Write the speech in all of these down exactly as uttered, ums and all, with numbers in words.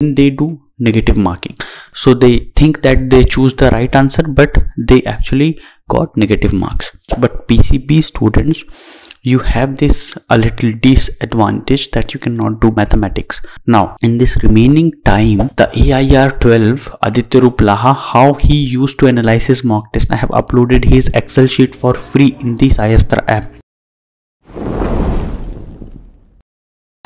they do negative marking. So they think that they choose the right answer, but they actually got negative marks. But P C B students, you have this a little disadvantage that you cannot do mathematics. Now in this remaining time, the A I R twelve Aditya Roop Laha, how he used to analyze his mock test, I have uploaded his Excel sheet for free in the SciAstra app.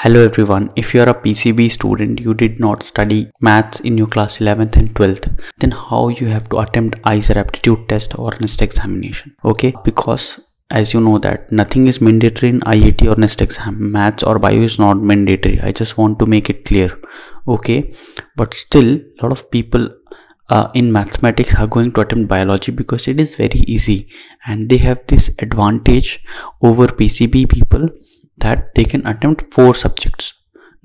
Hello everyone, if you are a P C B student, you did not study maths in your class eleventh and twelfth, then how you have to attempt either aptitude test or NEST examination, okay? Because as you know that nothing is mandatory in I A T or NEST exam, maths or bio is not mandatory. I just want to make it clear, okay? But still, a lot of people Uh, in mathematics are going to attempt biology because it is very easy, and they have this advantage over P C B people that they can attempt four subjects,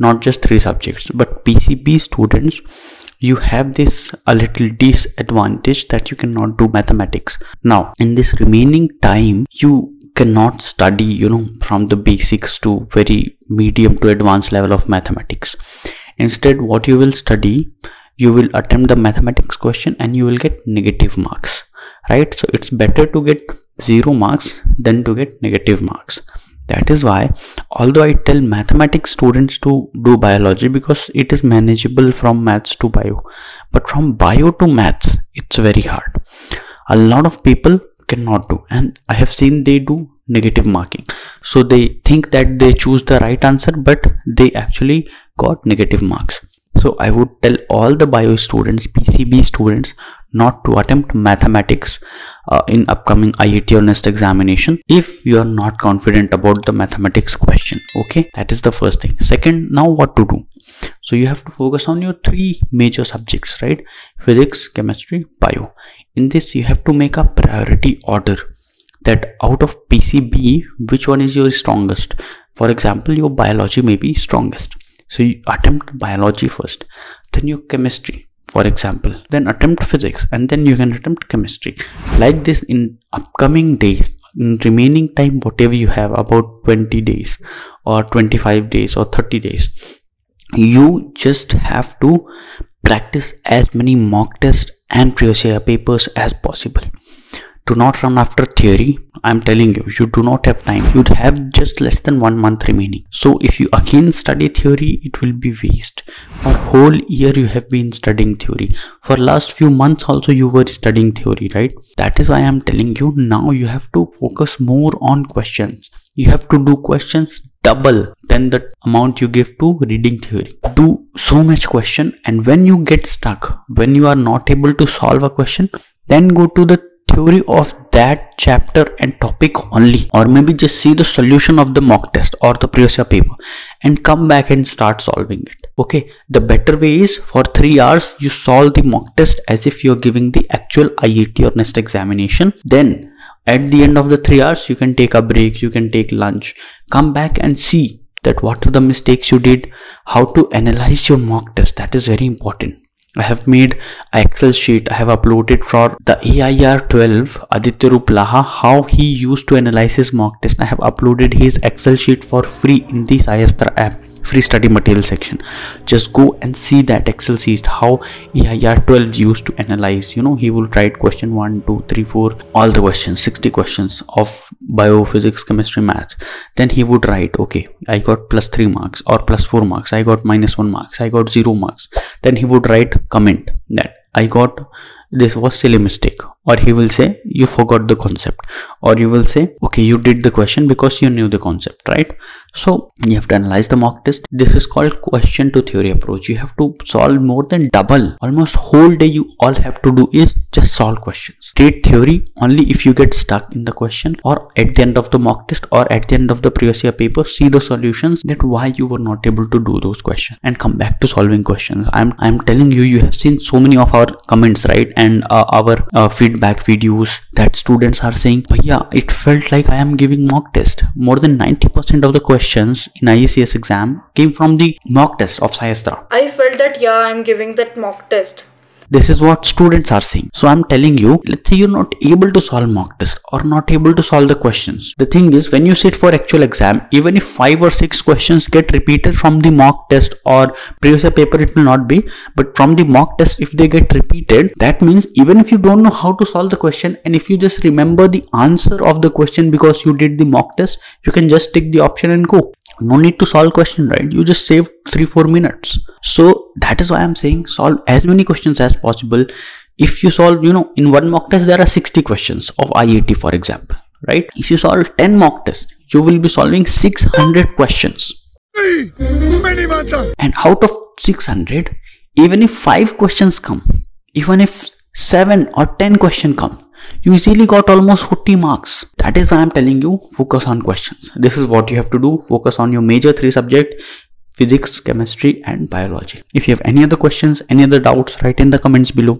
not just three subjects. But P C B students, you have this a little disadvantage that you cannot do mathematics. Now in this remaining time, you cannot study, you know, from the basics to very medium to advanced level of mathematics. Instead, what you will study, you will attempt the mathematics question and you will get negative marks, right? So it's better to get zero marks than to get negative marks. That is why, although I tell mathematics students to do biology because it is manageable from maths to bio, but from bio to maths, it's very hard. A lot of people cannot do, and I have seen they do negative marking. So they think that they choose the right answer, but they actually got negative marks. So I would tell all the bio students, P C B students, not to attempt mathematics uh, in upcoming I A T or NEST examination if you are not confident about the mathematics question, okay? That is the first thing. Second, now what to do? So you have to focus on your three major subjects, right? Physics, chemistry, bio. In this, you have to make a priority order that out of P C B, which one is your strongest? For example, your biology may be strongest. So you attempt biology first, then your chemistry, for example, then attempt physics, and then you can attempt chemistry. Like this, in upcoming days, in remaining time, whatever you have, about twenty days or twenty-five days or thirty days, you just have to practice as many mock tests and previous year papers as possible. Do not run after theory. I'm telling you, you do not have time. You'd have just less than one month remaining. So if you again study theory, it will be waste. For whole year you have been studying theory. For last few months also you were studying theory, right? That is why I'm telling you, now you have to focus more on questions. You have to do questions double than the amount you give to reading theory. Do so much question, and when you get stuck, when you are not able to solve a question, then go to the theory of that chapter and topic only, or maybe just see the solution of the mock test or the previous year paper and come back and start solving it, okay? The better way is, for three hours you solve the mock test as if you're giving the actual I A T or NEST examination. Then at the end of the three hours you can take a break, you can take lunch, come back and see that what are the mistakes you did, how to analyze your mock test. That is very important. I have made an Excel sheet, I have uploaded for the A I R twelve Aditya Roop Laha, how he used to analyze his mock test. I have uploaded his Excel sheet for free in the SciAstra app, free study material section. Just go and see that Excel sheet, how A I R twelve used to analyze. You know, he will write question one, two, three, four, all the questions, sixty questions of biophysics, chemistry, maths. Then he would write, okay, I got plus three marks or plus four marks, I got minus one marks, I got zero marks. Then he would write comment that I got, this was silly mistake, or he will say you forgot the concept, or you will say okay, you did the question because you knew the concept, right? So you have to analyze the mock test. This is called question to theory approach. You have to solve more than double. Almost whole day you all have to do is just solve questions. Treat theory only if you get stuck in the question, or at the end of the mock test, or at the end of the previous year paper, see the solutions that why you were not able to do those questions, and come back to solving questions. I'm, I'm telling you, you have seen so many of our comments, right? And uh, our uh, feedback videos that students are saying, "Bhaiya, it felt like I am giving mock test." More than ninety percent of the questions in I A C S exam came from the mock test of SciAstra. I felt that yeah, I am giving that mock test. This is what students are saying. So I'm telling you, let's say you're not able to solve mock test or not able to solve the questions. The thing is, when you sit for actual exam, even if five or six questions get repeated from the mock test or previous paper, it will not be. But from the mock test, if they get repeated, that means even if you don't know how to solve the question, and if you just remember the answer of the question because you did the mock test, you can just tick the option and go. No need to solve question, right? You just save three four minutes. So that is why I'm saying solve as many questions as possible. If you solve, you know, in one mock test there are sixty questions of I A T, for example, right? If you solve ten mock tests, you will be solving six hundred questions. And out of six hundred, even if five questions come, even if seven or ten questions come, you easily got almost forty marks. That is why I am telling you, focus on questions. This is what you have to do. Focus on your major three subjects: physics, chemistry and biology. If you have any other questions, any other doubts, write in the comments below.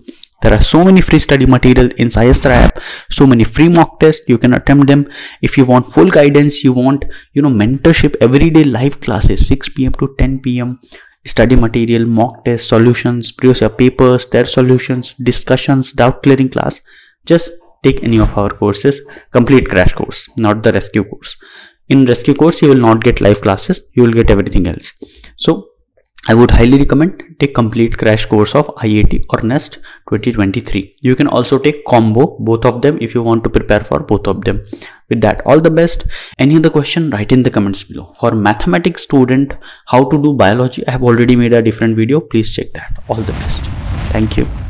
There are so many free study material in SciAstra app, so many free mock tests, you can attempt them. If you want full guidance, you want, you know, mentorship, everyday live classes, six p m to ten p m study material, mock tests, solutions, previous year papers, their solutions, discussions, doubt clearing class, just take any of our courses. Complete crash course, not the rescue course. In rescue course, you will not get live classes, you will get everything else. So I would highly recommend take complete crash course of I A T or NEST twenty twenty-three. You can also take combo, both of them, if you want to prepare for both of them. With that, all the best. Any other question, write in the comments below. For mathematics student, how to do biology, I have already made a different video. Please check that. All the best. Thank you.